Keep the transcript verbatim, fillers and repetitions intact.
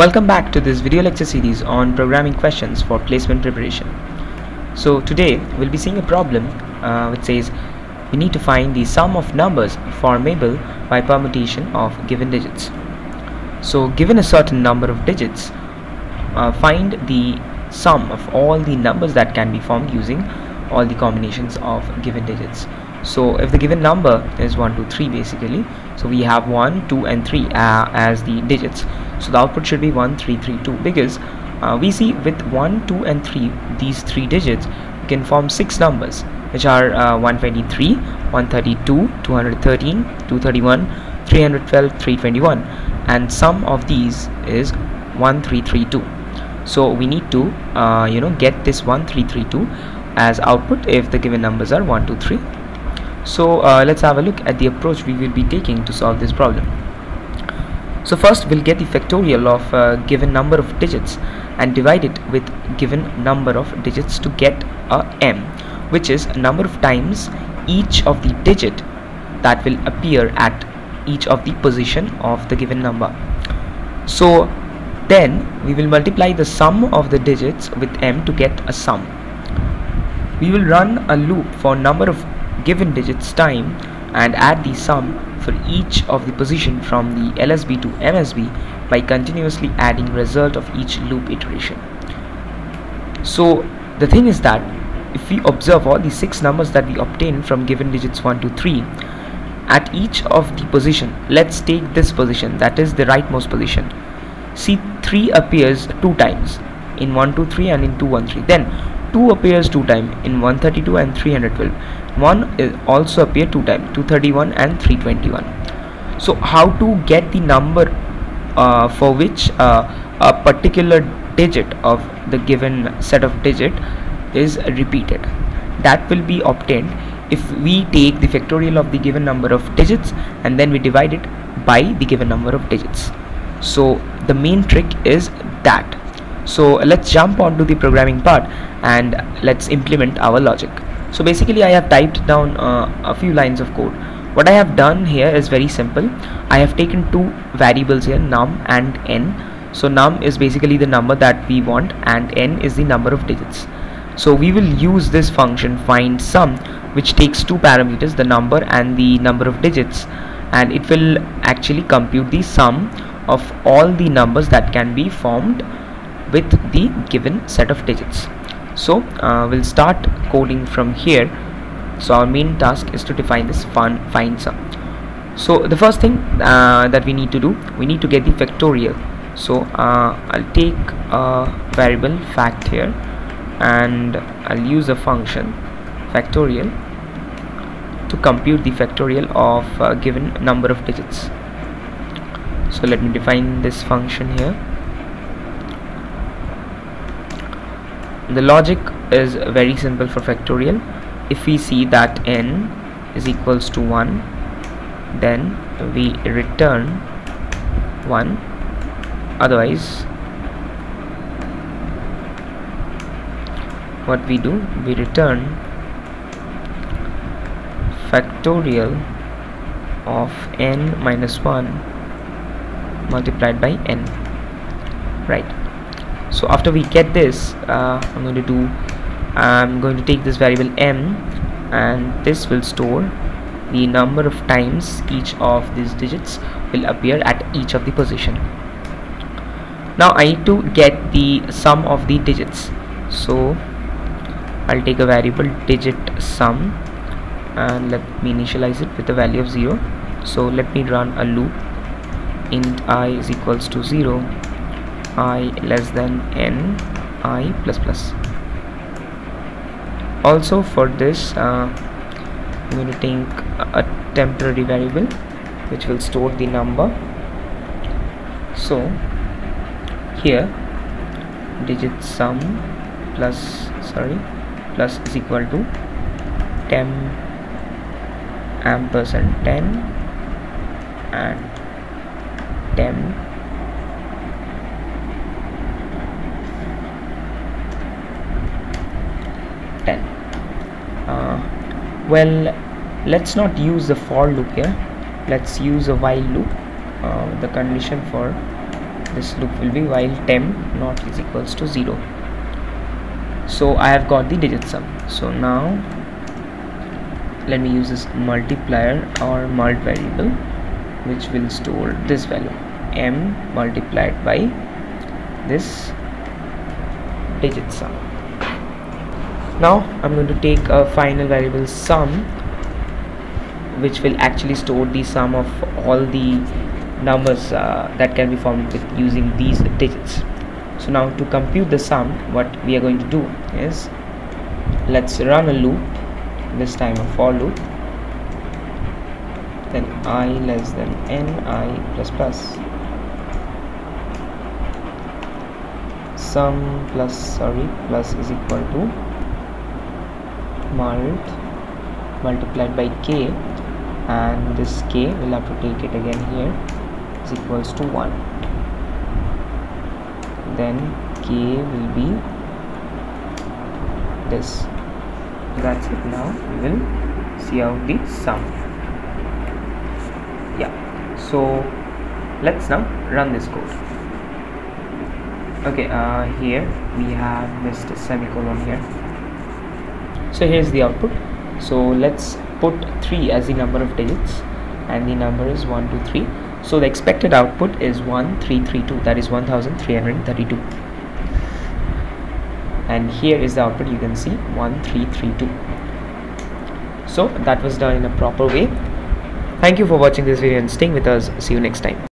Welcome back to this video lecture series on programming questions for placement preparation. So today we'll be seeing a problem uh, which says we need to find the sum of numbers formable by permutation of given digits. So given a certain number of digits, uh, find the sum of all the numbers that can be formed using all the combinations of given digits. So if the given number is one, two, three basically, so we have one, two and three uh, as the digits. So the output should be one, three, three, two, because uh, we see with one, two and three, these three digits, we can form six numbers which are uh, one twenty-three, one thirty-two, two thirteen, two thirty-one, three twelve, three twenty-one, and sum of these is one three three two. So we need to uh, you know get this one three three two as output if the given numbers are one, two, three. So uh, let's have a look at the approach we will be taking to solve this problem. So first we'll get the factorial of uh, given number of digits and divide it with given number of digits to get a m, which is a number of times each of the digit that will appear at each of the position of the given number. So then we will multiply the sum of the digits with m to get a sum. We will run a loop for number of given digits time and add the sum for each of the position from the L S B to M S B by continuously adding result of each loop iteration. So the thing is that if we observe all the six numbers that we obtain from given digits one to three, at each of the position, let's take this position, that is the rightmost position. See, three appears two times in one two three and in two one three. Then two appears two times in one thirty-two and three twelve. one is also appear two times, two thirty-one and three twenty-one. So how to get the number uh, for which uh, a particular digit of the given set of digit is repeated? That will be obtained if we take the factorial of the given number of digits and then we divide it by the given number of digits. So the main trick is that. So let's jump onto the programming part and let's implement our logic. So basically I have typed down uh, a few lines of code. What I have done here is very simple. I have taken two variables here, num and n. So num is basically the number that we want and n is the number of digits. So we will use this function find sum, which takes two parameters, the number and the number of digits, and it will actually compute the sum of all the numbers that can be formed with the given set of digits. So uh, we'll start coding from here. So our main task is to define this fun find sum. So the first thing uh, that we need to do, we need to get the factorial. So uh, I'll take a variable fact here and I'll use a function factorial to compute the factorial of a given number of digits. So let me define this function here. The logic is very simple for factorial. If we see that n is equals to one, then we return one, otherwise what we do, we return factorial of n minus one multiplied by n, right? So after we get this, uh, I'm going to do I'm going to take this variable m, and this will store the number of times each of these digits will appear at each of the position. Now I need to get the sum of the digits, so I'll take a variable digit sum and let me initialize it with a value of zero. So let me run a loop, int I is equals to zero, I less than n, I plus plus. Also for this uh, I'm going to take a temporary variable which will store the number. So here digit sum plus sorry plus is equal to temp ampersand ten and temp ten. Uh, well, let's not use the for loop here, let's use a while loop. Uh, the condition for this loop will be while temp not is equals to zero. So I have got the digit sum. So now let me use this multiplier or mult variable which will store this value m multiplied by this digit sum. Now I'm going to take a final variable sum which will actually store the sum of all the numbers uh, that can be formed with using these digits. So now to compute the sum, what we are going to do is let's run a loop, this time a for loop, then I less than n I plus plus sum plus sorry plus is equal to mult multiplied by k, and this k we'll have to take it again here is equals to one, then k will be this. That's it. Now we will see out the sum. Yeah, so let's now run this code. Okay, uh, here we have missed a semicolon here, so here's the output. So let's put three as the number of digits, and the number is one two three. So the expected output is one three three two, that is one thousand three hundred thirty-two, and here is the output. You can see one three three two. So that was done in a proper way. Thank you for watching this video and staying with us. See you next time.